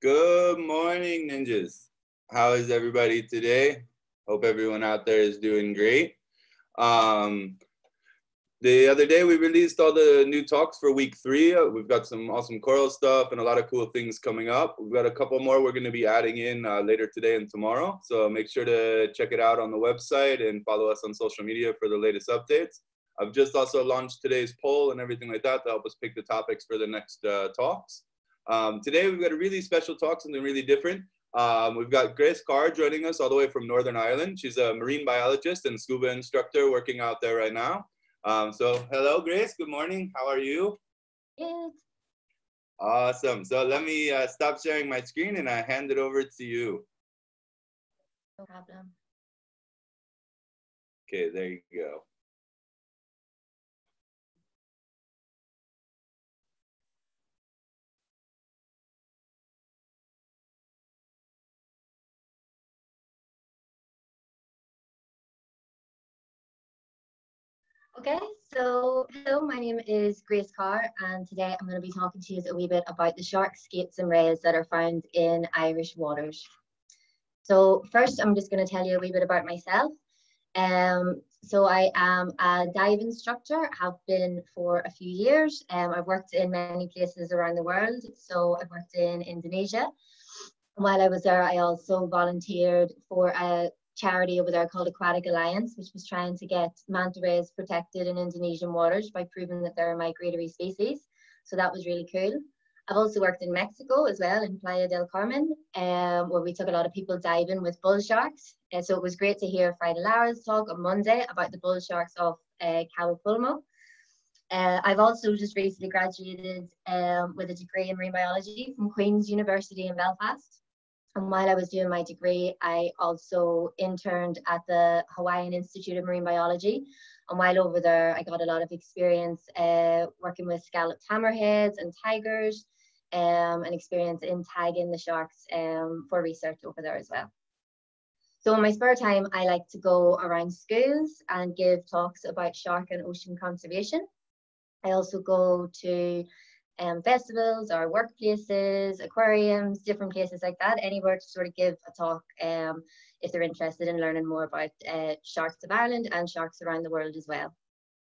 Good morning, ninjas. How is everybody today? Hope everyone out there is doing great. The other day we released all the new talks for week 3. We've got some awesome coral stuff and a lot of cool things coming up. We've got a couple more we're going to be adding in later today and tomorrow. So make sure to check it out on the website and follow us on social media for the latest updates. I've just also launched today's poll and everything like that to help us pick the topics for the next talks. Today we've got a really special talk, something really different. We've got Grace Carr joining us all the way from Northern Ireland. She's a marine biologist and scuba instructor working out there right now. So hello, Grace. Good morning. How are you? Good. Awesome. So let me stop sharing my screen and I hand it over to you. No problem. Okay, there you go. Okay, so hello, my name is Grace Carr, and today I'm going to be talking to you a wee bit about the sharks, skates and rays that are found in Irish waters. So first, I'm just going to tell you a wee bit about myself. So I am a dive instructor, have been for a few years. I've worked in many places around the world, so I've worked in Indonesia. While I was there, I also volunteered for a charity over there called Aquatic Alliance, which was trying to get manta rays protected in Indonesian waters by proving that they're a migratory species. So that was really cool. I've also worked in Mexico as well, in Playa del Carmen, where we took a lot of people diving with bull sharks. So it was great to hear Frida Lara's talk on Monday about the bull sharks of Cabo Pulmo. I've also just recently graduated with a degree in marine biology from Queen's University in Belfast. And while I was doing my degree, I also interned at the Hawaiian Institute of Marine Biology. And while over there, I got a lot of experience working with scalloped hammerheads and tigers, and experience in tagging the sharks for research over there as well. So in my spare time, I like to go around schools and give talks about shark and ocean conservation. I also go to festivals or workplaces, aquariums, different places like that, anywhere to sort of give a talk if they're interested in learning more about sharks of Ireland and sharks around the world as well.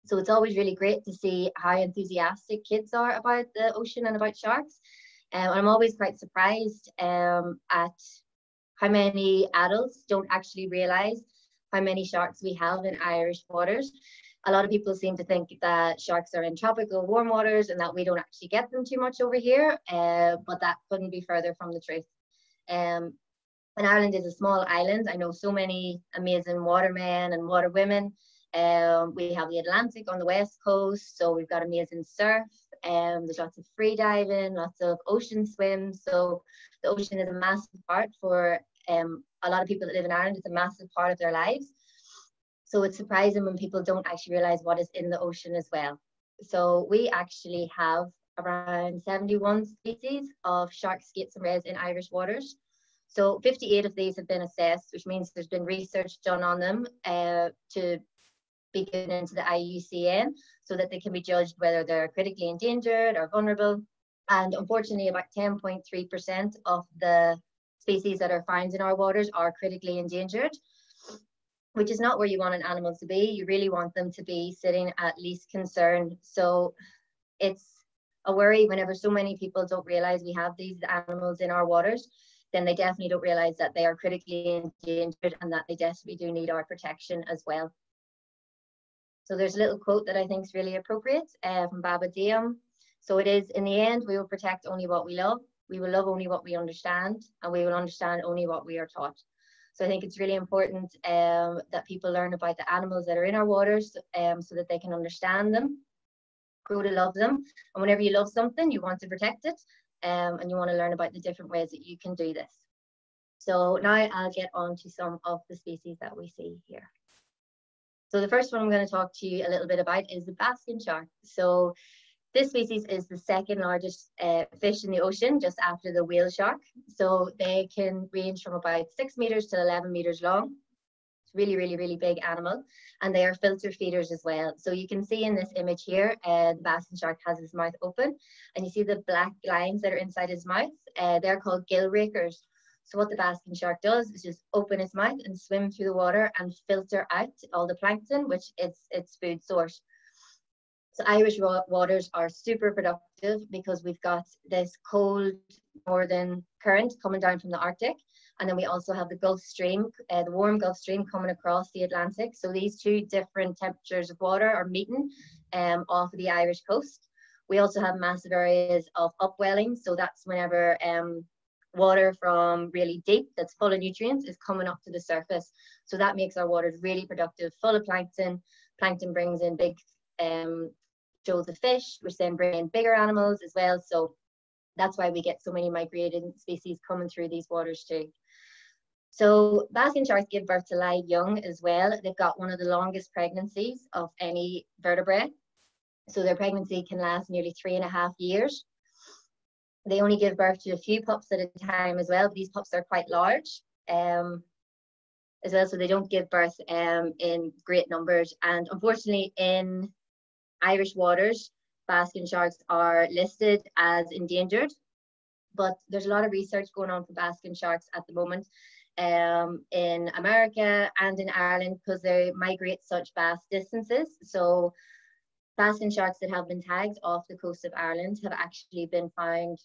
So it's always really great to see how enthusiastic kids are about the ocean and about sharks. I'm always quite surprised at how many adults don't actually realise how many sharks we have in Irish waters. A lot of people seem to think that sharks are in tropical warm waters and that we don't actually get them too much over here, but that couldn't be further from the truth. And Ireland is a small island. I know so many amazing watermen and water women. We have the Atlantic on the west coast, so we've got amazing surf. There's lots of free diving, lots of ocean swims. So the ocean is a massive part for a lot of people that live in Ireland. It's a massive part of their lives. So it's surprising when people don't actually realize what is in the ocean as well. So we actually have around 71 species of sharks, skates and rays in Irish waters. So 58 of these have been assessed, which means there's been research done on them to be given into the IUCN so that they can be judged whether they're critically endangered or vulnerable. And unfortunately, about 10.3% of the species that are found in our waters are critically endangered, which is not where you want an animal to be. You really want them to be sitting at least concern. So it's a worry whenever so many people don't realize we have these animals in our waters, then they definitely don't realize that they are critically endangered and that they desperately do need our protection as well. So there's a little quote that I think is really appropriate from Baba Diem. So it is, in the end, we will protect only what we love. We will love only what we understand, and we will understand only what we are taught. So I think it's really important that people learn about the animals that are in our waters so that they can understand them, grow to love them. And whenever you love something, you want to protect it and you want to learn about the different ways that you can do this. So now I'll get on to some of the species that we see here. So the first one I'm going to talk to you a little bit about is the basking shark. So this species is the second largest fish in the ocean, just after the whale shark. So they can range from about 6 meters to 11 meters long. It's really big animal, and they are filter feeders as well. So you can see in this image here, the basking shark has his mouth open, and you see the black lines that are inside his mouth. They're called gill rakers. So what the basking shark does is just open its mouth and swim through the water and filter out all the plankton, which is its food source. So Irish waters are super productive because we've got this cold northern current coming down from the Arctic, and then we also have the Gulf Stream, the warm Gulf Stream coming across the Atlantic. So these two different temperatures of water are meeting off the Irish coast. We also have massive areas of upwelling, so that's whenever water from really deep that's full of nutrients is coming up to the surface. So that makes our waters really productive, full of plankton. Plankton brings in big shoals of fish, which then bring in bigger animals as well. So that's why we get so many migrating species coming through these waters too. So basking sharks give birth to live young as well. They've got one of the longest pregnancies of any vertebrate. So their pregnancy can last nearly 3.5 years. They only give birth to a few pups at a time as well. But these pups are quite large as well, so they don't give birth in great numbers. And unfortunately, in Irish waters, basking sharks are listed as endangered, but there's a lot of research going on for basking sharks at the moment in America and in Ireland, because they migrate such vast distances. So basking sharks that have been tagged off the coast of Ireland have actually been found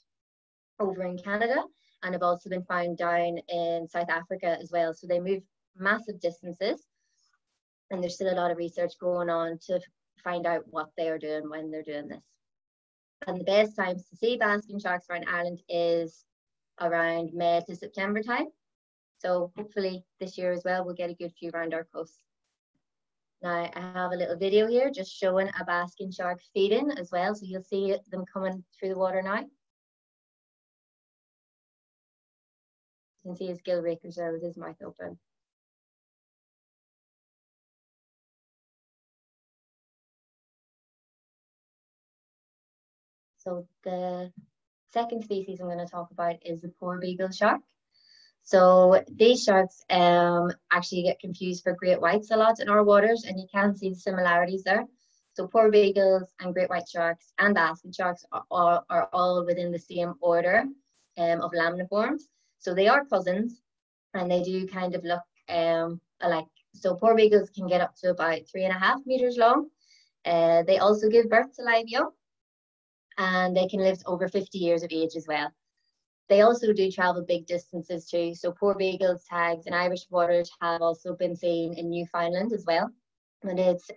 over in Canada, and have also been found down in South Africa as well. So they move massive distances, and there's still a lot of research going on to find out what they are doing when they're doing this. And the best times to see basking sharks around Ireland is around May to September time. So hopefully this year as well, we'll get a good few around our coast. Now I have a little video here just showing a basking shark feeding as well. So you'll see them coming through the water now. You can see his gill rakers there with his mouth open. So the second species I'm going to talk about is the poor beagle shark. So these sharks actually get confused for great whites a lot in our waters, and you can see the similarities there. So poor beagles and great white sharks and basking sharks are all within the same order of lamniforms. So they are cousins, and they do kind of look alike. So poor beagles can get up to about 3.5 meters long. They also give birth to live young, and they can live to over 50 years of age as well. They also do travel big distances too. So poor beagles tags in Irish waters have also been seen in Newfoundland as well. And it's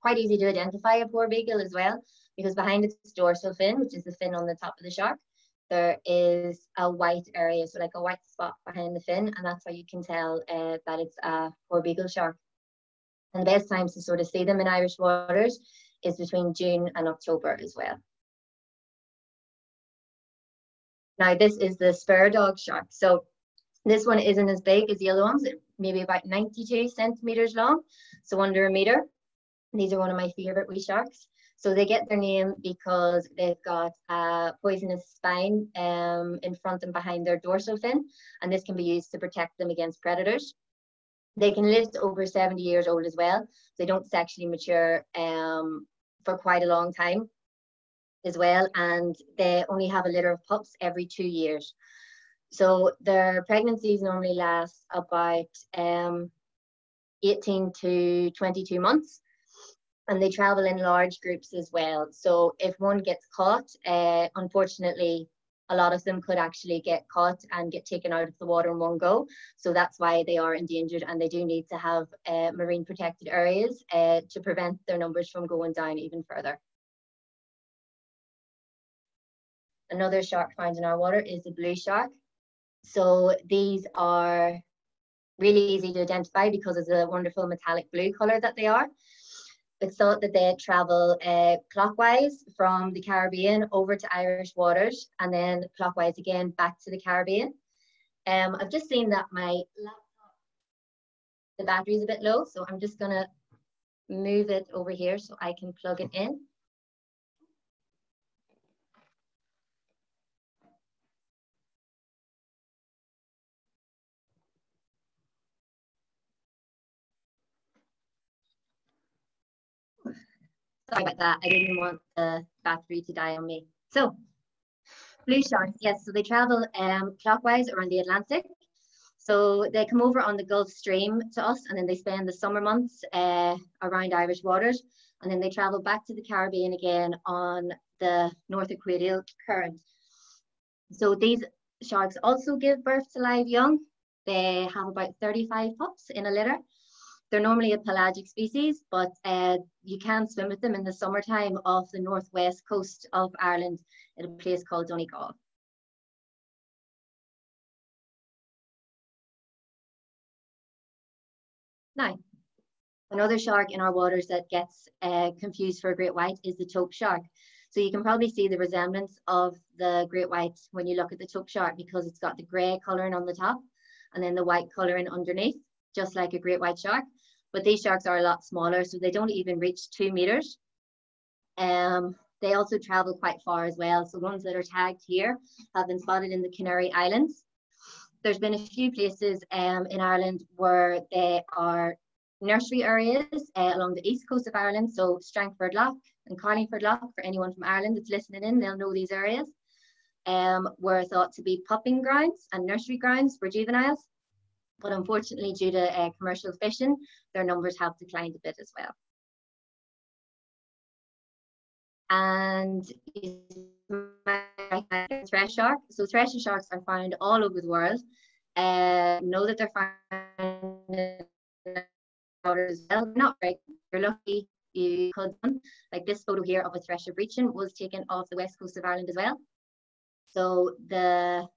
quite easy to identify a poor beagle as well, because behind its dorsal fin, which is the fin on the top of the shark, there is a white area, so like a white spot behind the fin, and that's how you can tell that it's a poor beagle shark. And the best times to sort of see them in Irish waters is between June and October as well. Now this is the spur dog shark. So this one isn't as big as the other ones, maybe about 92 centimeters long, so under a meter. These are one of my favorite wee sharks. So they get their name because they've got a poisonous spine in front and behind their dorsal fin, and this can be used to protect them against predators. They can live to over 70 years old as well. They don't sexually mature for quite a long time as well, and they only have a litter of pups every 2 years. So their pregnancies normally last about 18 to 22 months, and they travel in large groups as well. So if one gets caught, unfortunately, a lot of them could actually get caught and get taken out of the water in one go. So that's why they are endangered, and they do need to have marine protected areas to prevent their numbers from going down even further. Another shark found in our water is the blue shark. So these are really easy to identify because of the wonderful metallic blue color that they are. It's thought that they travel clockwise from the Caribbean over to Irish waters, and then clockwise again back to the Caribbean. I've just seen that my laptop, the battery's a bit low, so I'm just going to move it over here so I can plug it in. Sorry about that. I didn't want the battery to die on me. So, blue sharks, yes. So they travel clockwise around the Atlantic. So they come over on the Gulf Stream to us, and then they spend the summer months around Irish waters, and then they travel back to the Caribbean again on the North Equatorial Current. So these sharks also give birth to live young. They have about 35 pups in a litter. They're normally a pelagic species, but you can swim with them in the summertime off the northwest coast of Ireland at a place called Donegal. Now, another shark in our waters that gets confused for a great white is the taupe shark. So you can probably see the resemblance of the great white when you look at the taupe shark, because it's got the grey colouring on the top and then the white colouring underneath, just like a great white shark. But these sharks are a lot smaller, so they don't even reach 2 meters. They also travel quite far as well. So ones that are tagged here have been spotted in the Canary Islands. There's been a few places in Ireland where they are nursery areas along the east coast of Ireland. So Strangford Lough and Carlingford Lough, for anyone from Ireland that's listening in, they'll know these areas, were thought to be popping grounds and nursery grounds for juveniles. But unfortunately, due to commercial fishing, their numbers have declined a bit as well. And thresh shark. So thresher sharks are found all over the world. Know that they're found in water as well. Not right. You're lucky you could. Like this photo here of a thresher breaching was taken off the west coast of Ireland as well. So the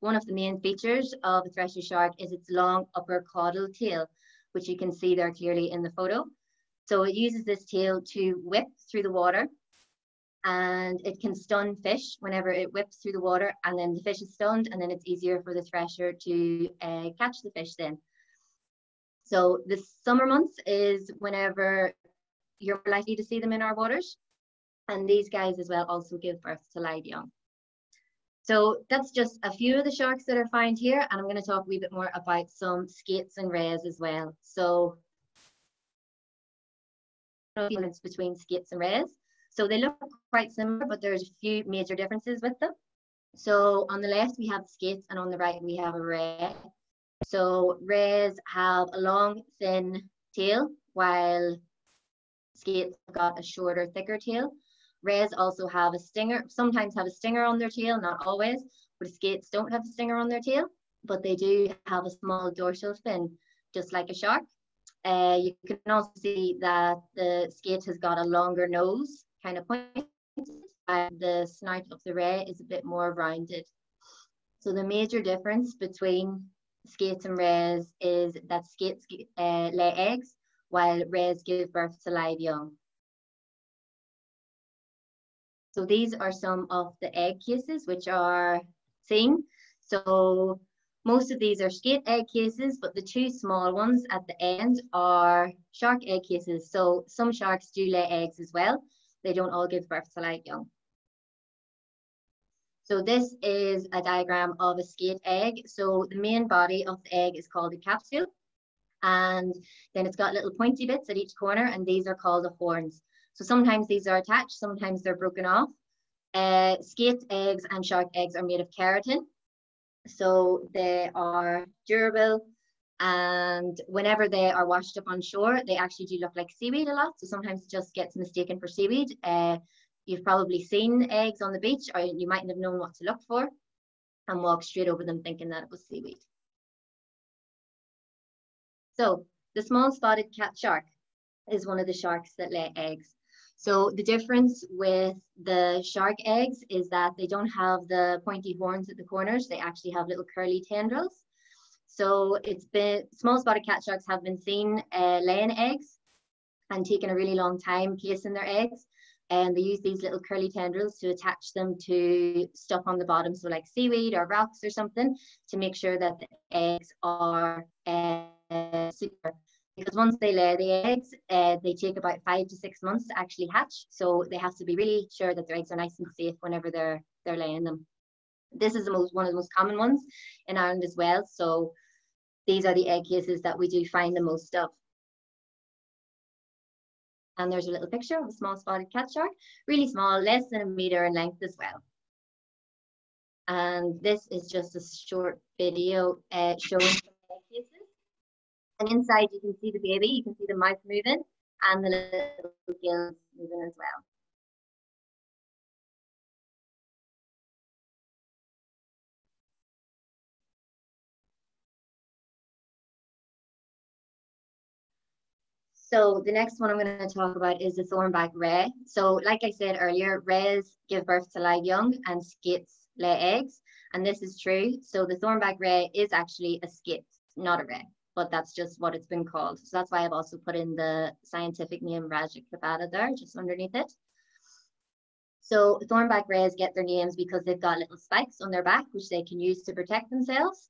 one of the main features of a thresher shark is its long upper caudal tail, which you can see there clearly in the photo. So it uses this tail to whip through the water, and it can stun fish whenever it whips through the water, and then the fish is stunned, and then it's easier for the thresher to catch the fish then. So the summer months is whenever you're likely to see them in our waters, and these guys as well also give birth to live young. So that's just a few of the sharks that are found here, and I'm going to talk a wee bit more about some skates and rays as well. So no difference between skates and rays. So they look quite similar, but there's a few major differences with them. So on the left we have skates, and on the right we have a ray. So rays have a long, thin tail, while skates have got a shorter, thicker tail. Rays also have a stinger, sometimes have a stinger on their tail, not always, but skates don't have a stinger on their tail, but they do have a small dorsal fin, just like a shark. You can also see that the skate has got a longer nose, kind of pointed, and the snout of the ray is a bit more rounded. So the major difference between skates and rays is that skates lay eggs, while rays give birth to live young. So these are some of the egg cases which are seen. So most of these are skate egg cases, but the two small ones at the end are shark egg cases. So some sharks do lay eggs as well. They don't all give birth to live young. So this is a diagram of a skate egg. So the main body of the egg is called a capsule. And then it's got little pointy bits at each corner, and these are called the horns. So sometimes these are attached, sometimes they're broken off. Skate eggs and shark eggs are made of keratin. So they are durable, and whenever they are washed up on shore, they actually do look like seaweed a lot. So sometimes it just gets mistaken for seaweed. You've probably seen eggs on the beach, or you mightn't have known what to look for and walked straight over them thinking that it was seaweed. So the small spotted cat shark is one of the sharks that lay eggs. So the difference with the shark eggs is that they don't have the pointy horns at the corners. They actually have little curly tendrils. So it's been, small spotted cat sharks have been seen laying eggs and taking a really long time placing their eggs. And they use these little curly tendrils to attach them to stuff on the bottom. So like seaweed or rocks or something, to make sure that the eggs are secure. Because once they lay the eggs, they take about 5 to 6 months to actually hatch. So they have to be really sure that their eggs are nice and safe whenever they're laying them. This is the most, one of the most common ones in Ireland as well. So these are the egg cases that we do find the most of. And there's a little picture of a small spotted cat shark, really small, less than a meter in length as well. And this is just a short video showing some cases. And inside you can see the baby, you can see the mouth moving and the little gills moving as well. So the next one I'm going to talk about is the thornback ray. So like I said earlier, rays give birth to live young and skates lay eggs. And this is true. So the thornback ray is actually a skate, not a ray, but that's just what it's been called. So that's why I've also put in the scientific name Raja there, just underneath it. So thornback rays get their names because they've got little spikes on their back, which they can use to protect themselves.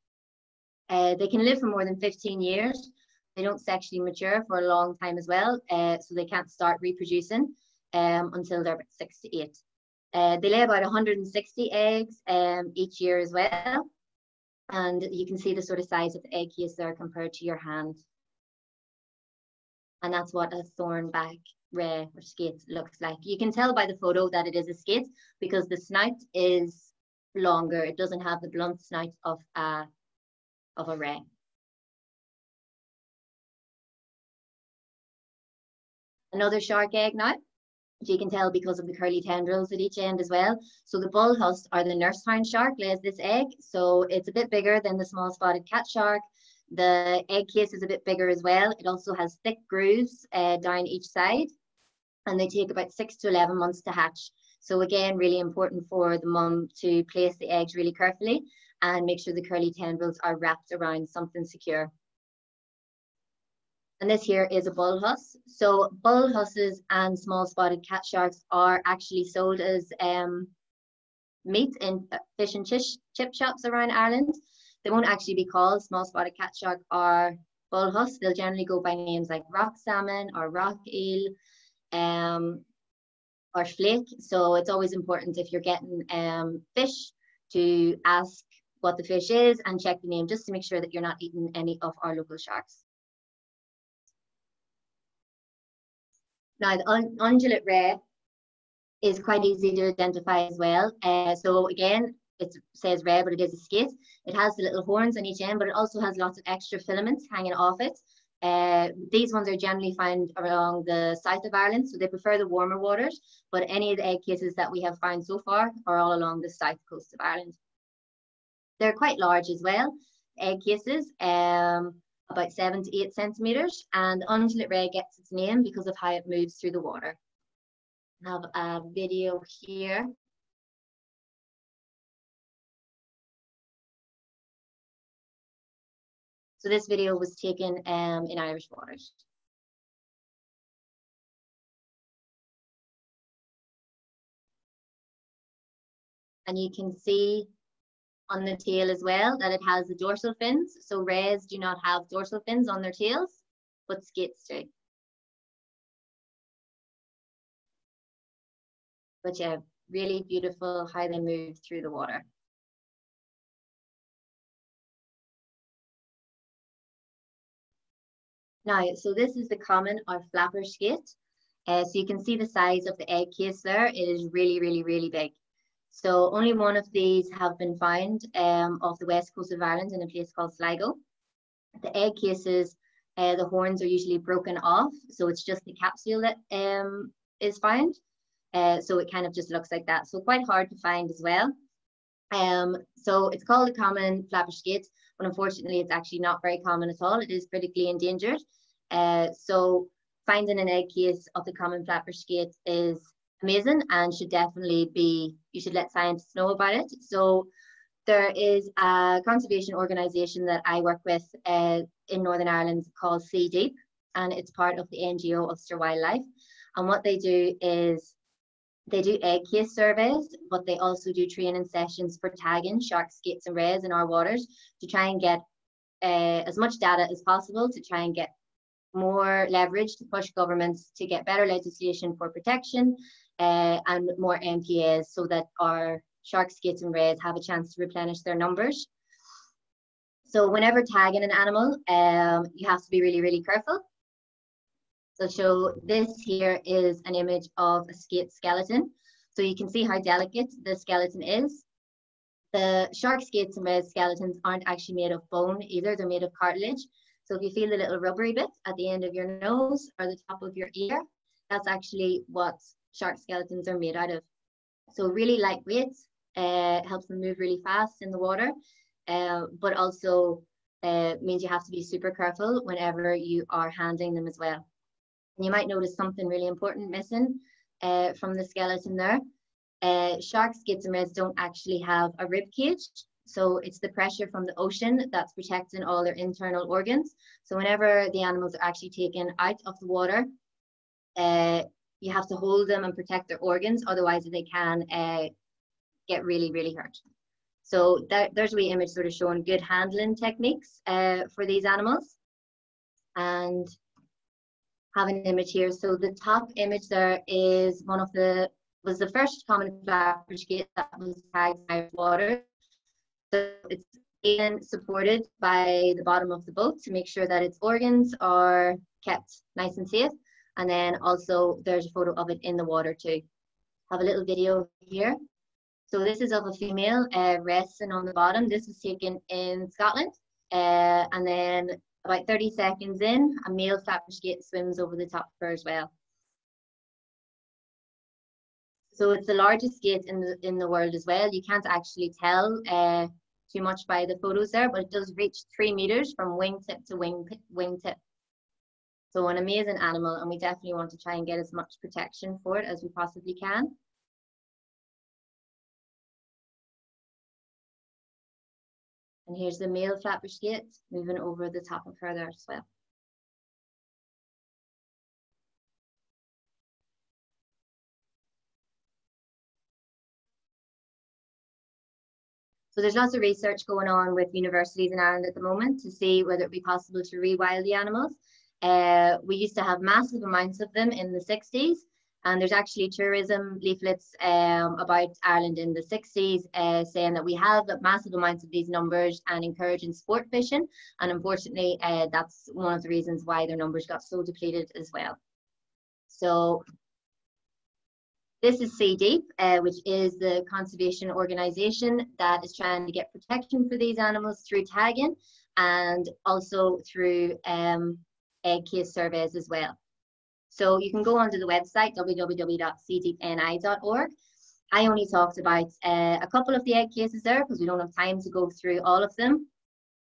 They can live for more than 15 years. They don't sexually mature for a long time as well, so they can't start reproducing until they're about 6 to 8. They lay about 160 eggs each year as well. And you can see the sort of size of the egg case there compared to your hand. And that's what a thornback ray or skate looks like. You can tell by the photo that it is a skate because the snout is longer. It doesn't have the blunt snout of a ray. Another shark egg now, as you can tell because of the curly tendrils at each end as well. So the bullhuss, or the nurse hound shark, lays this egg. So it's a bit bigger than the small spotted cat shark. The egg case is a bit bigger as well. It also has thick grooves down each side, and they take about 6 to 11 months to hatch. So again, really important for the mum to place the eggs really carefully and make sure the curly tendrils are wrapped around something secure. And this here is a bullhuss. So bullhusses and small spotted cat sharks are actually sold as meat in fish and chip shops around Ireland. They won't actually be called small spotted cat shark or bullhuss. They'll generally go by names like rock salmon or rock eel or flake. So it's always important if you're getting fish to ask what the fish is and check the name just to make sure that you're not eating any of our local sharks. Now, the ungulate ray is quite easy to identify as well. So again, it says ray, but it is a skate. It has the little horns on each end, but it also has lots of extra filaments hanging off it. These ones are generally found along the south of Ireland, so they prefer the warmer waters, but any of the egg cases that we have found so far are all along the south coast of Ireland. They're quite large as well, egg cases. About 7 to 8 centimeters, and ungulate ray gets its name because of how it moves through the water. I have a video here. So this video was taken in Irish waters. And you can see on the tail as well that it has the dorsal fins. So rays do not have dorsal fins on their tails, but skates do. But yeah, really beautiful how they move through the water. Now, so this is the common or flapper skate. So you can see the size of the egg case there. It is really, really, really big. So only one of these have been found off the west coast of Ireland in a place called Sligo. The egg cases, the horns are usually broken off. So it's just the capsule that is found. So it kind of just looks like that. So quite hard to find as well. So it's called the common flapper skate, but unfortunately it's actually not very common at all. It is critically endangered. So finding an egg case of the common flapper skate is amazing and should definitely be, you should let scientists know about it. So there is a conservation organisation that I work with in Northern Ireland called Sea Deep, and it's part of the NGO Ulster Wildlife. And what they do is they do egg case surveys, but they also do training sessions for tagging sharks, skates and rays in our waters to try and get as much data as possible to try and get more leverage to push governments to get better legislation for protection and more MPAs so that our shark, skates and rays have a chance to replenish their numbers. So whenever tagging an animal, you have to be really, really careful. So this here is an image of a skeleton. So you can see how delicate the skeleton is. The shark skates and red skeletons aren't actually made of bone either, they're made of cartilage. So if you feel the little rubbery bit at the end of your nose or the top of your ear, that's actually what shark skeletons are made out of. So really lightweight, helps them move really fast in the water, but also means you have to be super careful whenever you are handling them as well. And you might notice something really important missing from the skeleton there. Sharks, skids and reds don't actually have a rib cage, so it's the pressure from the ocean that's protecting all their internal organs. So whenever the animals are actually taken out of the water, you have to hold them and protect their organs, otherwise they can get really, really hurt. So there's a wee image sort of showing good handling techniques for these animals. And have an image here. So the top image there is was the first common flower skate that was tagged by water. So it's being supported by the bottom of the boat to make sure that its organs are kept nice and safe. And then also there's a photo of it in the water too. Have a little video here. So this is of a female resting on the bottom. This was taken in Scotland. And then about 30 seconds in, a male flatbush skate swims over the top of her as well. So it's the largest skate in the world as well. You can't actually tell too much by the photos there, but it does reach 3 meters from wingtip to wingtip. So an amazing animal, and we definitely want to try and get as much protection for it as we possibly can. And here's the male flatbush skate moving over the top of her there as well. So there's lots of research going on with universities in Ireland at the moment to see whether it be possible to rewild the animals. We used to have massive amounts of them in the 60s, and there's actually tourism leaflets about Ireland in the 60s saying that we have massive amounts of these numbers and encouraging sport fishing. And unfortunately, that's one of the reasons why their numbers got so depleted as well. So this is Sea Deep, which is the conservation organisation that is trying to get protection for these animals through tagging and also through egg case surveys as well. So you can go onto the website, www.cdeepni.org. I only talked about a couple of the egg cases there because we don't have time to go through all of them,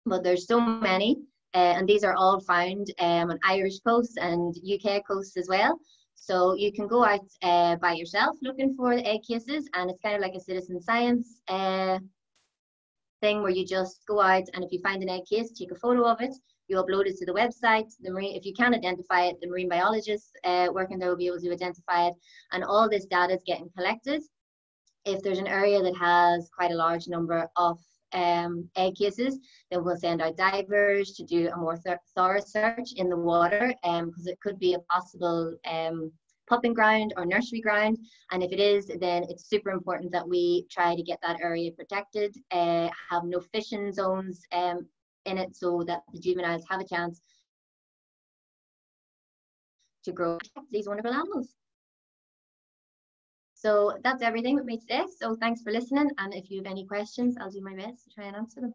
but there's so many, and these are all found on Irish coasts and UK coasts as well. So you can go out by yourself looking for the egg cases, and it's kind of like a citizen science thing where you just go out, and if you find an egg case, take a photo of it, you upload it to the website. If you can identify it, the marine biologists working there will be able to identify it, and all this data is getting collected. If there's an area that has quite a large number of egg cases, then we'll send out divers to do a more thorough search in the water, because it could be a possible popping ground or nursery ground, and if it is, then it's super important that we try to get that area protected, have no fishing zones in it, so that the juveniles have a chance to grow these wonderful animals. So that's everything with me today. So thanks for listening. And if you have any questions, I'll do my best to try and answer them.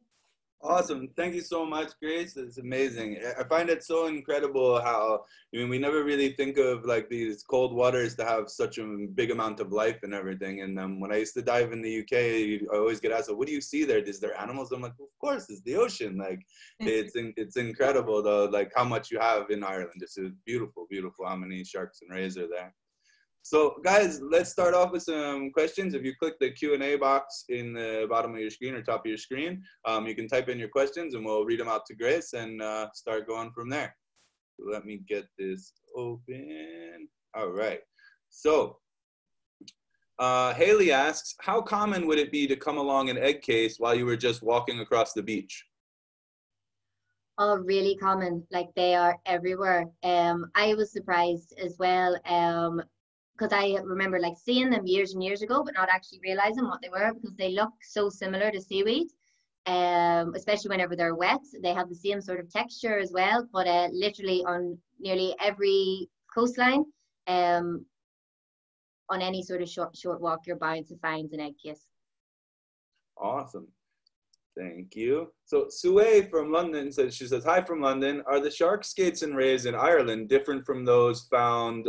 Awesome. Thank you so much, Grace. It's amazing. I find it so incredible how, I mean, we never really think of like these cold waters to have such a big amount of life and everything. And when I used to dive in the UK, I always get asked, what do you see there? Is there animals? I'm like, well, of course, it's the ocean. Like, it's incredible, though, like how much you have in Ireland. It's beautiful, beautiful how many sharks and rays are there. So guys, let's start off with some questions. If you click the Q&A box in the bottom of your screen or top of your screen, you can type in your questions and we'll read them out to Grace and start going from there. Let me get this open. All right. So Haley asks, how common would it be to come along an egg case while you were just walking across the beach? Oh, really common. Like, they are everywhere. I was surprised as well. Because I remember like seeing them years and years ago, but not actually realizing what they were, because they look so similar to seaweed, especially whenever they're wet. They have the same sort of texture as well, but literally on nearly every coastline on any sort of short walk, you're bound to find an egg case. Awesome. Thank you. So Sue from London says, she says, hi from London. Are the shark skates and rays in Ireland different from those found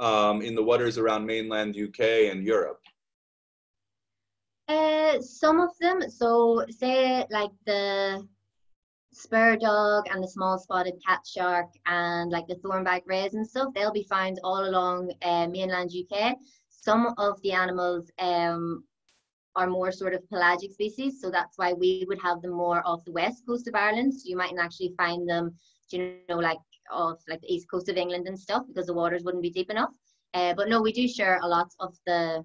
in the waters around mainland UK and Europe? Some of them. So say like the spur dog and the small spotted cat shark and like the thornback rays and stuff, they'll be found all along mainland UK. Some of the animals are more sort of pelagic species, so that's why we would have them more off the west coast of Ireland. So you mightn't actually find them, you know, like off like the east coast of England and stuff, because the waters wouldn't be deep enough. But no, we do share a lot of the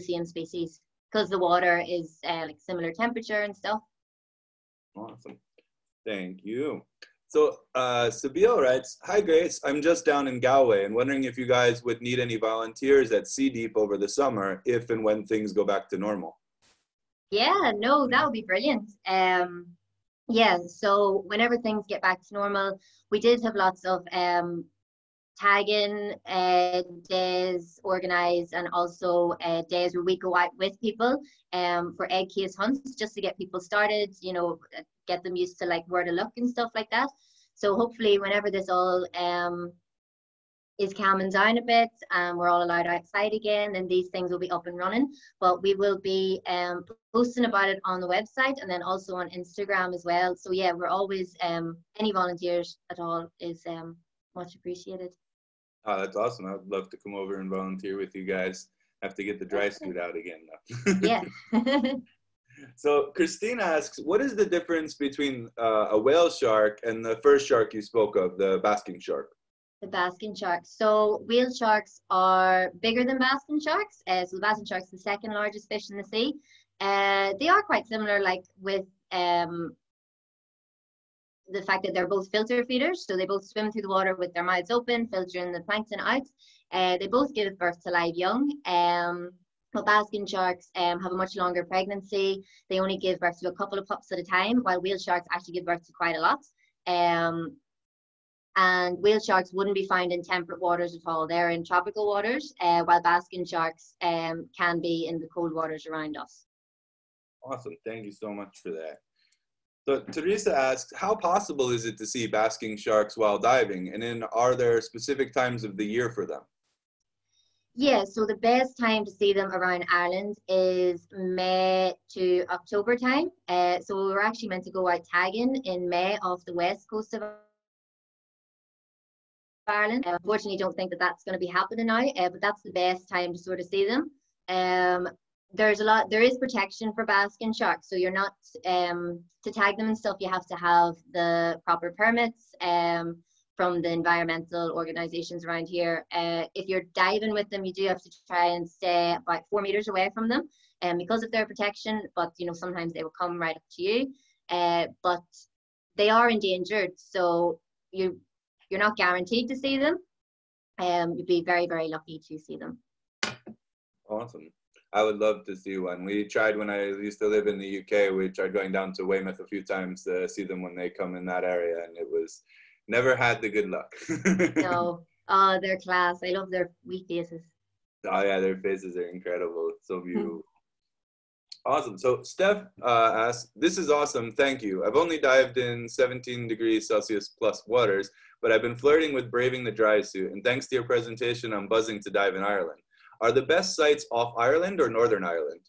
same species because the water is like similar temperature and stuff. Awesome, thank you. So Sabil writes, hi Grace, I'm just down in Galway and wondering if you guys would need any volunteers at Sea Deep over the summer if and when things go back to normal. Yeah, no, that would be brilliant. Yeah, so whenever things get back to normal, we did have lots of tagging days organized, and also days where we go out with people for egg case hunts, just to get people started, you know, get them used to like where to look and stuff like that. So hopefully whenever this all is calming down a bit and we're all allowed outside again, then these things will be up and running. But we will be posting about it on the website and then also on Instagram as well. So yeah, we're always, any volunteers at all is much appreciated. Oh, that's awesome. I'd love to come over and volunteer with you guys. I have to get the dry suit out again though. Yeah. So Christina asks, what is the difference between a whale shark and the first shark you spoke of, the basking shark? The basking shark. So whale sharks are bigger than basking sharks. So the basking shark's the second largest fish in the sea. They are quite similar, like with the fact that they're both filter feeders. So they both swim through the water with their mouths open, filtering the plankton out. They both give birth to live young. But basking sharks have a much longer pregnancy. They only give birth to a couple of pups at a time, while whale sharks actually give birth to quite a lot. And whale sharks wouldn't be found in temperate waters at all. They're in tropical waters, while basking sharks can be in the cold waters around us. Awesome. Thank you so much for that. So Teresa asks, how possible is it to see basking sharks while diving? And then are there specific times of the year for them? Yeah, so the best time to see them around Ireland is May to October time. So we were actually meant to go out tagging in May off the west coast of Ireland. I unfortunately don't think that that's going to be happening now, but that's the best time to sort of see them. There is protection for basking sharks, so you're not to tag them and stuff, you have to have the proper permits from the environmental organizations around here. If you're diving with them, you do have to try and stay about 4 meters away from them because of their protection, but you know, sometimes they will come right up to you. But they are endangered, so you're not guaranteed to see them. You'd be very, very lucky to see them. Awesome. I would love to see one. We tried when I used to live in the UK, we tried going down to Weymouth a few times to see them when they come in that area, and it was never had the good luck. No. Oh, they're class. I love their wee faces. Oh yeah, their faces are incredible. It's so beautiful. Awesome. So Steph asks, this is awesome. Thank you. I've only dived in 17 degrees Celsius plus waters, but I've been flirting with braving the dry suit. And thanks to your presentation, I'm buzzing to dive in Ireland. Are the best sites off Ireland or Northern Ireland?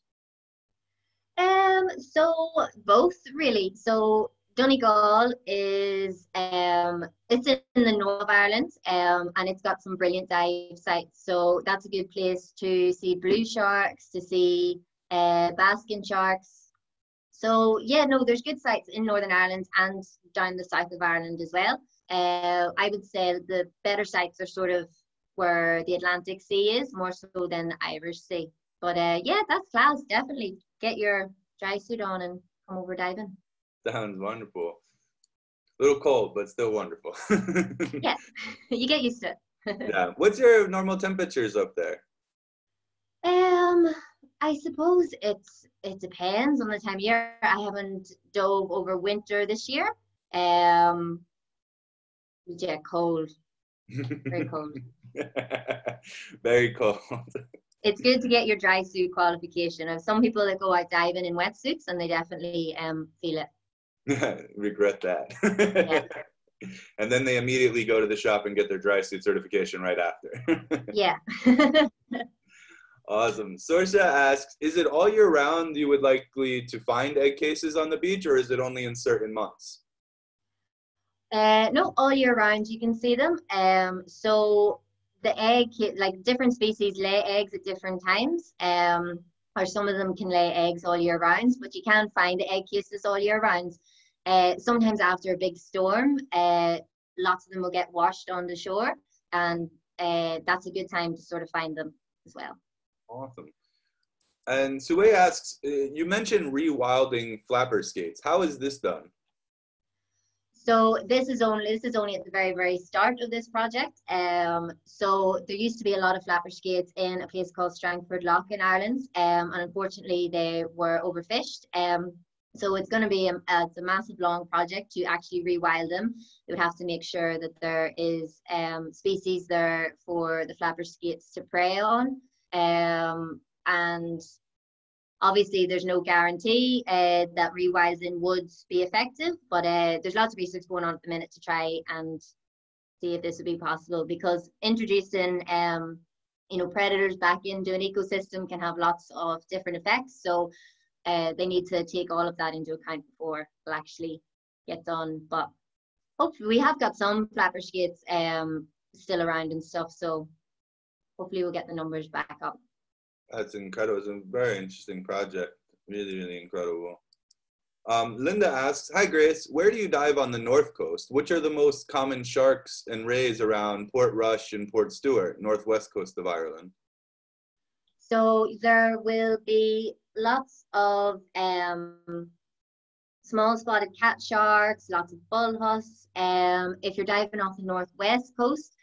So both really. So Donegal is, it's in the north of Ireland, and it's got some brilliant dive sites. So that's a good place to see blue sharks, to see basking sharks. So yeah, no, there's good sites in Northern Ireland and down the south of Ireland as well. I would say the better sites are sort of where the Atlantic Sea is, more so than the Irish Sea. But yeah, that's class, definitely. Get your dry suit on and come over diving. Sounds wonderful. A little cold, but still wonderful. Yeah, you get used to it. Yeah. What's your normal temperatures up there? I suppose it depends on the time of year. I haven't dove over winter this year. Yeah, cold. Very cold. Very cold. It's good to get your dry suit qualification. I have some people that go out diving in wetsuits and they definitely feel it. Regret that. Yeah. And then they immediately go to the shop and get their dry suit certification right after. Yeah. Awesome. Sorsha asks, is it all year round you would likely to find egg cases on the beach, or is it only in certain months? No, all year round you can see them. So the egg, like different species lay eggs at different times, or some of them can lay eggs all year round, but you can find egg cases all year round. Sometimes after a big storm, lots of them will get washed on the shore, and that's a good time to sort of find them as well. Awesome. And Suwei asks, you mentioned rewilding flapper skates. How is this done? So this is only at the very, very start of this project. So there used to be a lot of flapper skates in a place called Strangford Lough in Ireland, and unfortunately they were overfished. So it's going to be a massive long project to actually rewild them. You would have to make sure that there is species there for the flapper skates to prey on. And obviously there's no guarantee that rewilding would be effective, but there's lots of research going on at the minute to try and see if this would be possible, because introducing you know, predators back into an ecosystem can have lots of different effects, so they need to take all of that into account before it'll actually get done. But hopefully we have got some flapper skates still around and stuff, so hopefully we'll get the numbers back up. That's incredible. It's a very interesting project. Really, really incredible. Linda asks, hi Grace, where do you dive on the north coast? Which are the most common sharks and rays around Port Rush and Port Stewart, northwest coast of Ireland? So there will be lots of small spotted cat sharks, lots of bullhuss. If you're diving off the northwest coast,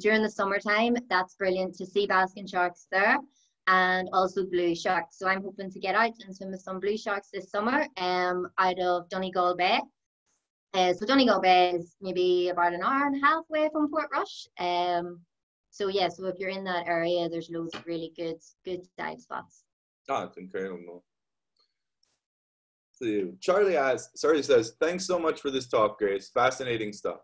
during the summertime, that's brilliant to see basking sharks there, and also blue sharks. So I'm hoping to get out and swim with some blue sharks this summer out of Donegal Bay. So Donegal Bay is maybe about an hour and a half away from Port Rush. So yeah, so if you're in that area, there's loads of really good dive spots. Oh, it's incredible. So Charlie says, thanks so much for this talk, Grace. Fascinating stuff.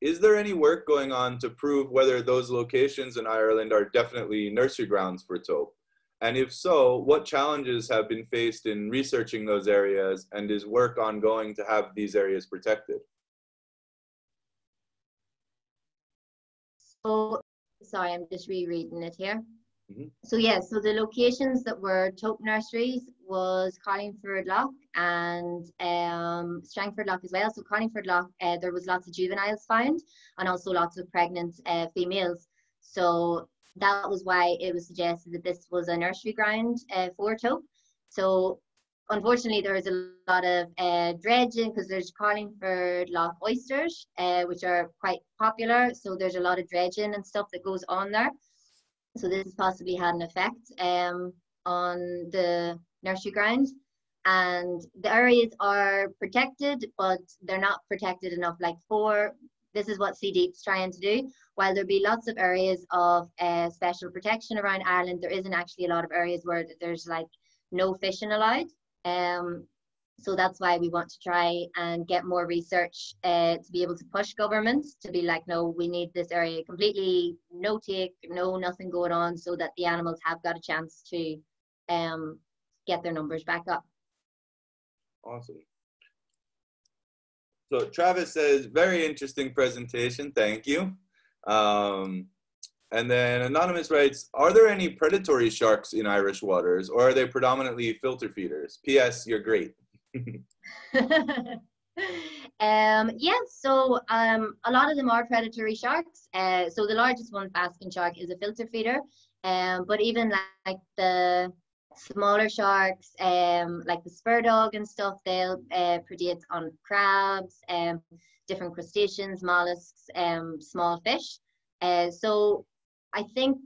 Is there any work going on to prove whether those locations in Ireland are definitely nursery grounds for taupe? And if so, what challenges have been faced in researching those areas, and is work ongoing to have these areas protected? So, sorry, I'm just rereading it here. Mm-hmm. So yeah, so the locations that were taupe nurseries was Carlingford Lough and Strangford Lough as well. So Carlingford Lough, there was lots of juveniles found and also lots of pregnant females. So that was why it was suggested that this was a nursery ground for taupe. So unfortunately there is a lot of dredging, because there's Carlingford Lough oysters, which are quite popular. So there's a lot of dredging and stuff that goes on there. So this has possibly had an effect on the nursery ground. And the areas are protected, but they're not protected enough. Like this is what Sea Deep's trying to do. While there'll be lots of areas of special protection around Ireland, there isn't actually a lot of areas where there's like no fishing allowed. So that's why we want to try and get more research to be able to push governments to be like, no, we need this area completely, no take, no nothing going on, so that the animals have got a chance to get their numbers back up. Awesome. So Travis says, very interesting presentation, thank you. And then Anonymous writes, are there any predatory sharks in Irish waters, or are they predominantly filter feeders? P.S. You're great. Yeah, so a lot of them are predatory sharks. So the largest one, basking shark, is a filter feeder, but even like the smaller sharks, like the spur dog and stuff, they'll predate on crabs, different crustaceans, mollusks, small fish. So I think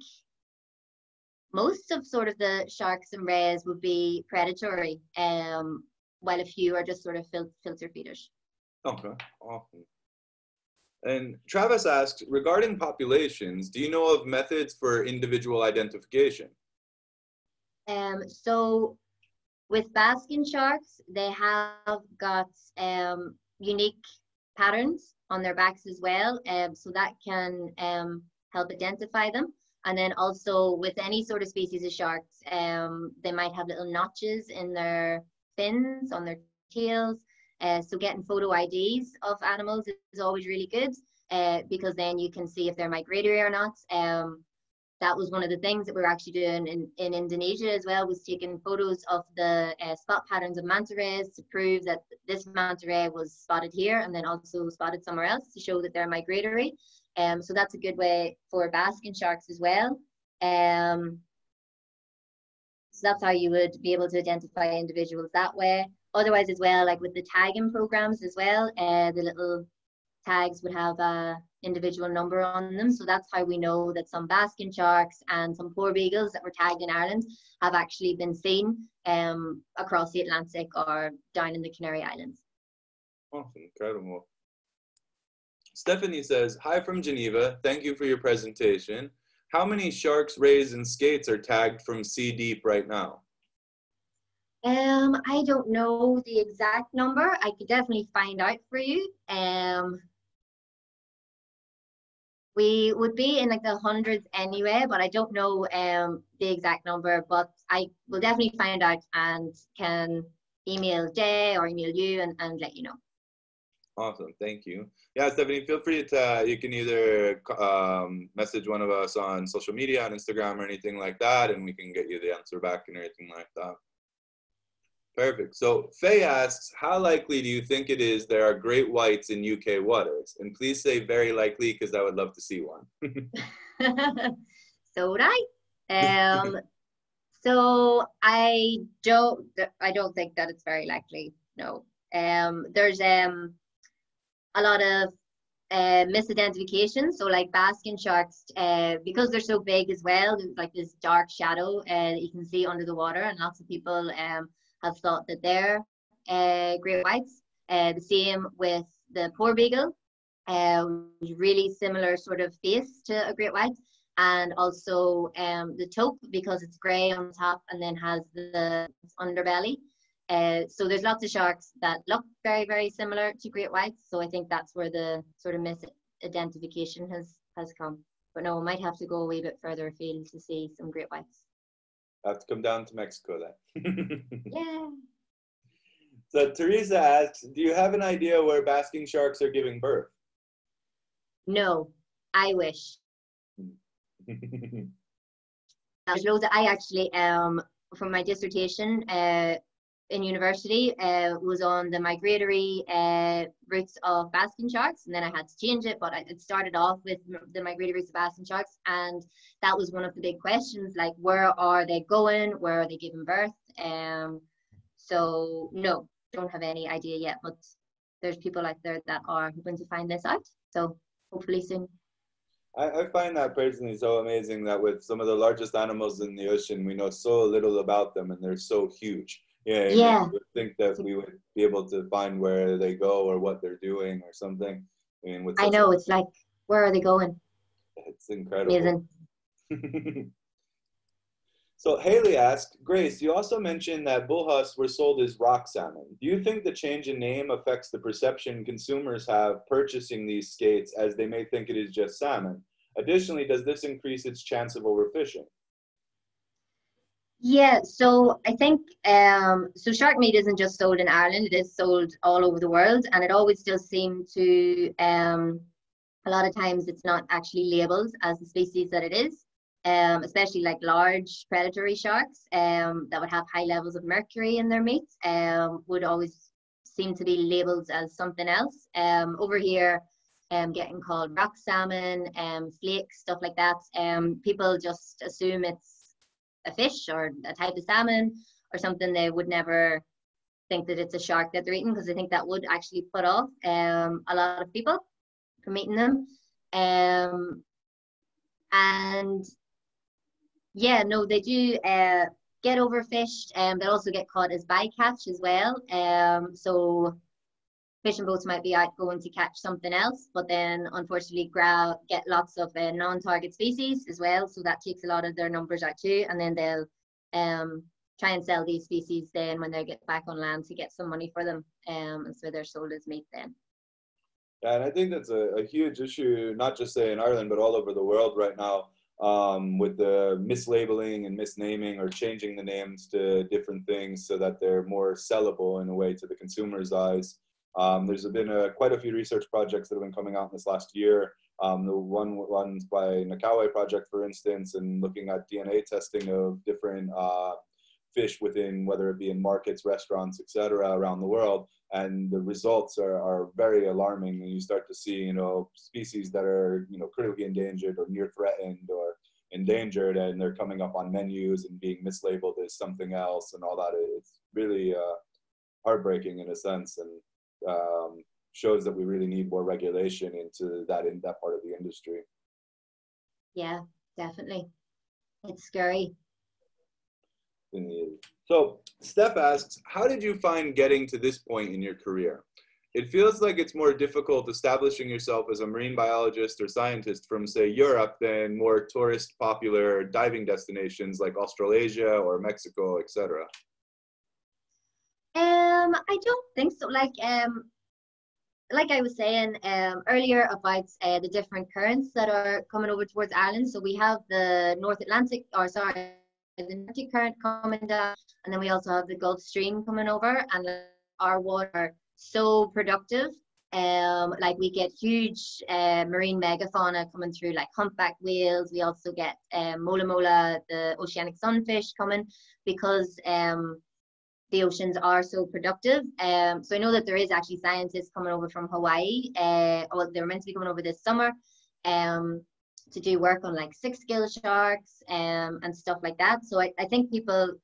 most of sort of the sharks and rays would be predatory, while a few are just sort of filter feeders. Okay, awesome. And Travis asks, regarding populations, do you know of methods for individual identification? So with basking sharks, they have got unique patterns on their backs as well. So that can help identify them. And then also with any sort of species of sharks, they might have little notches in their fins, on their tails. So getting photo IDs of animals is always really good because then you can see if they're migratory or not. That was one of the things that we were actually doing in Indonesia as well, was taking photos of the spot patterns of manta rays to prove that this manta ray was spotted here and then also spotted somewhere else to show that they're migratory. So that's a good way for basking sharks as well. So that's how you would be able to identify individuals that way. Otherwise as well, like with the tagging programs as well, the little tags would have a individual number on them. So that's how we know that some basking sharks and some porbeagles that were tagged in Ireland have actually been seen across the Atlantic or down in the Canary Islands. Oh, incredible. Stephanie says, hi from Geneva. Thank you for your presentation. How many sharks, rays, and skates are tagged from Sea Deep right now? I don't know the exact number. I could definitely find out for you. We would be in like the hundreds anyway, but I don't know the exact number, but I will definitely find out and can email Jay or email you and let you know. Awesome, thank you. Yeah, Stephanie, feel free to, you can either message one of us on social media, on Instagram or anything like that, and we can get you the answer back and everything like that. Perfect. So Faye asks, how likely do you think it is there are great whites in UK waters? And please say very likely, because I would love to see one. So would I. So I don't think that it's very likely. No. There's a lot of misidentification. So like basking sharks, because they're so big as well, there's like this dark shadow that you can see under the water, and lots of people have thought that they're great whites. The same with the porbeagle, really similar sort of face to a great white, and also the taupe, because it's grey on top and then has the underbelly. So there's lots of sharks that look very, very similar to great whites. So I think that's where the sort of misidentification has come. But no, we might have to go a wee bit further afield to see some great whites. I have to come down to Mexico then. Yeah. So Teresa asks, do you have an idea where basking sharks are giving birth? No, I wish. There's loads that I actually, from my dissertation in university, was on the migratory roots of basking sharks, and then I had to change it, but it started off with the migratory roots of basking sharks, and that was one of the big questions, like where are they going, where are they giving birth? So no, don't have any idea yet, but there's people out there that are hoping to find this out, so hopefully soon. I find that personally so amazing that with some of the largest animals in the ocean, we know so little about them, and they're so huge. Yeah, yeah. I would think that we would be able to find where they go or what they're doing or something. I mean, I know, it's like, where are they going? It's incredible. Amazing. So Haley asked, Grace, you also mentioned that bullhuss were sold as rock salmon. Do you think the change in name affects the perception consumers have purchasing these skates, as they may think it is just salmon? Additionally, does this increase its chance of overfishing? Yeah, so I think, so shark meat isn't just sold in Ireland, it is sold all over the world, and it always does seem to, a lot of times it's not actually labelled as the species that it is, especially like large predatory sharks that would have high levels of mercury in their meat, would always seem to be labelled as something else. Over here, getting called rock salmon, flakes, stuff like that, people just assume it's a fish or a type of salmon or something. They would never think that it's a shark that they're eating, because I think that would actually put off a lot of people from eating them. And yeah, no, they do get overfished, and they also get caught as bycatch as well. So fishing boats might be out going to catch something else, but then unfortunately get lots of non-target species as well, so that takes a lot of their numbers out too, and then they'll try and sell these species then when they get back on land to get some money for them, and so they're sold as meat then. Yeah, and I think that's a huge issue, not just say in Ireland, but all over the world right now, with the mislabeling and misnaming or changing the names to different things so that they're more sellable in a way to the consumer's eyes. There's been quite a few research projects that have been coming out in this last year. The ones by Nakawe project, for instance, and looking at DNA testing of different fish within, whether it be in markets, restaurants, etc., around the world, and the results are very alarming. And you start to see, you know, species that are, you know, critically endangered or near threatened or endangered, and they're coming up on menus and being mislabeled as something else and all that. It's really heartbreaking in a sense, and shows that we really need more regulation into that, in that part of the industry. Yeah, definitely, it's scary. So Steph asks, how did you find getting to this point in your career? It feels like it's more difficult establishing yourself as a marine biologist or scientist from, say, Europe than more tourist popular diving destinations like Australasia or Mexico, etc. I don't think so. Like I was saying earlier about the different currents that are coming over towards Ireland. So we have the North Atlantic, or sorry, the Atlantic current coming down, and then we also have the Gulf Stream coming over, and our water are so productive. Like we get huge marine megafauna coming through, like humpback whales. We also get mola mola, the oceanic sunfish, coming because the oceans are so productive. So I know that there is actually scientists coming over from Hawaii. Well, they're meant to be coming over this summer to do work on like 6-gill sharks and stuff like that. So I think people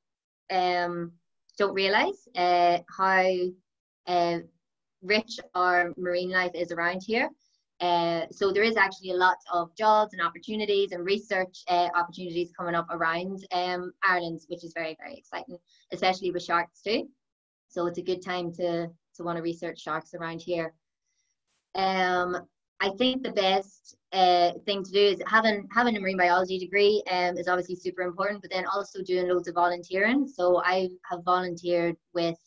don't realize how rich our marine life is around here. So there is actually a lot of jobs and opportunities and research opportunities coming up around Ireland, which is very, very exciting, especially with sharks too. So it's a good time to want to research sharks around here. I think the best thing to do is having a marine biology degree is obviously super important, but then also doing loads of volunteering. So I have volunteered with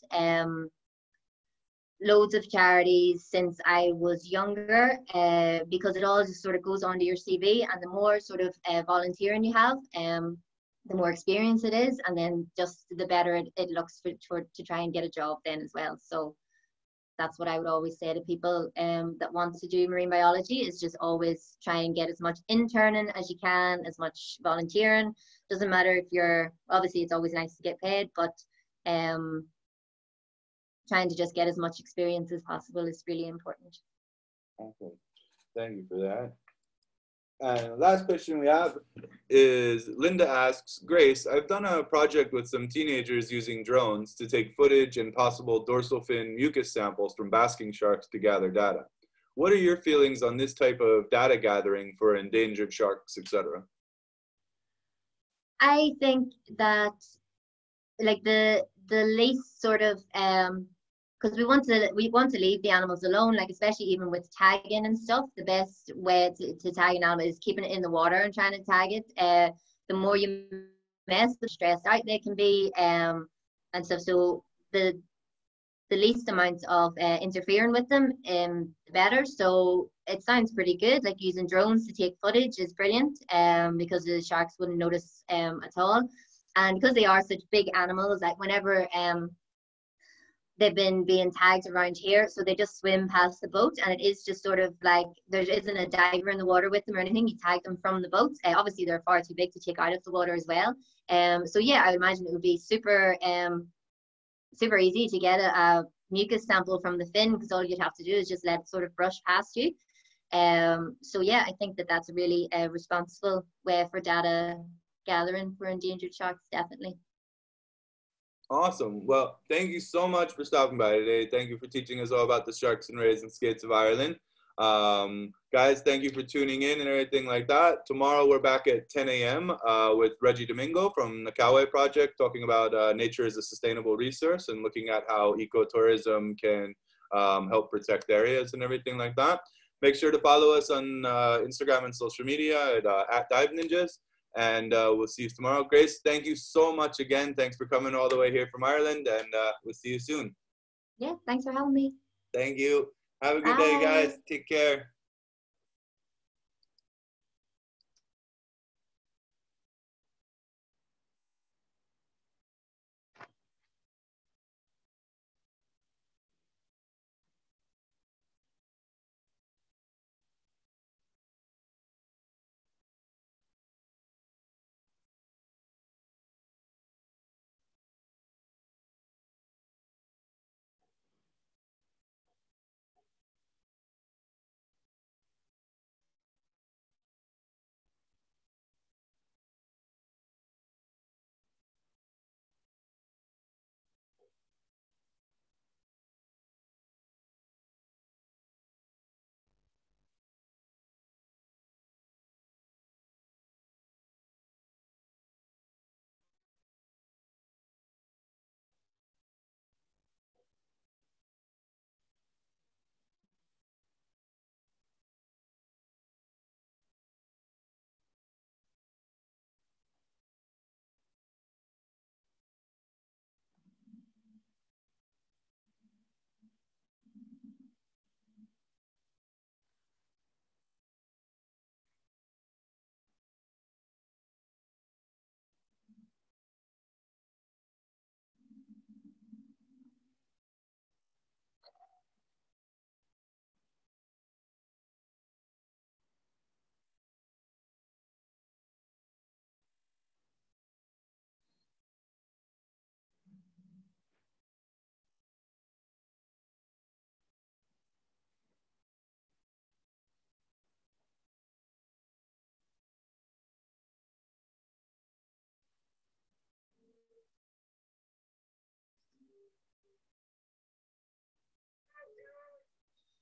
loads of charities since I was younger, because it all just sort of goes onto your CV, and the more sort of volunteering you have, the more experience it is, and then just the better it looks to try and get a job then as well. So that's what I would always say to people that want to do marine biology, is just always try and get as much interning as you can, as much volunteering. Doesn't matter if you're, obviously it's always nice to get paid, but trying to just get as much experience as possible is really important. Okay, thank you for that. And last question we have is, Linda asks, Grace, I've done a project with some teenagers using drones to take footage and possible dorsal fin mucus samples from basking sharks to gather data. What are your feelings on this type of data gathering for endangered sharks, etc.? I think that, like, the least sort of, because we want to leave the animals alone, like especially even with tagging and stuff. The best way to tag an animal is keeping it in the water and trying to tag it. The more you mess, the stressed out they can be, and stuff. So the least amount of interfering with them, the better. So it sounds pretty good. Like using drones to take footage is brilliant, because the sharks wouldn't notice at all. And because they are such big animals, like whenever they've been being tagged around here, so they just swim past the boat, and it is just sort of like there isn't a diver in the water with them or anything. You tag them from the boat. Obviously, they're far too big to take out of the water as well. So yeah, I would imagine it would be super, super easy to get a mucus sample from the fin, because all you'd have to do is just let it sort of brush past you. So yeah, I think that that's a really responsible way for data gathering for endangered sharks, definitely. Awesome. Well, thank you so much for stopping by today. Thank you for teaching us all about the sharks and rays and skates of Ireland. Guys, thank you for tuning in and everything like that. Tomorrow we're back at 10 a.m. With Reggie Domingo from the Kaway project, talking about nature as a sustainable resource and looking at how ecotourism can help protect areas and everything like that. Make sure to follow us on Instagram and social media at Dive Ninjas. And we'll see you tomorrow. Grace, thank you so much again. Thanks for coming all the way here from Ireland. And we'll see you soon. Yeah, thanks for having me. Thank you. Have a good day, guys. Take care.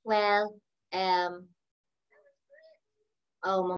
Well, oh my.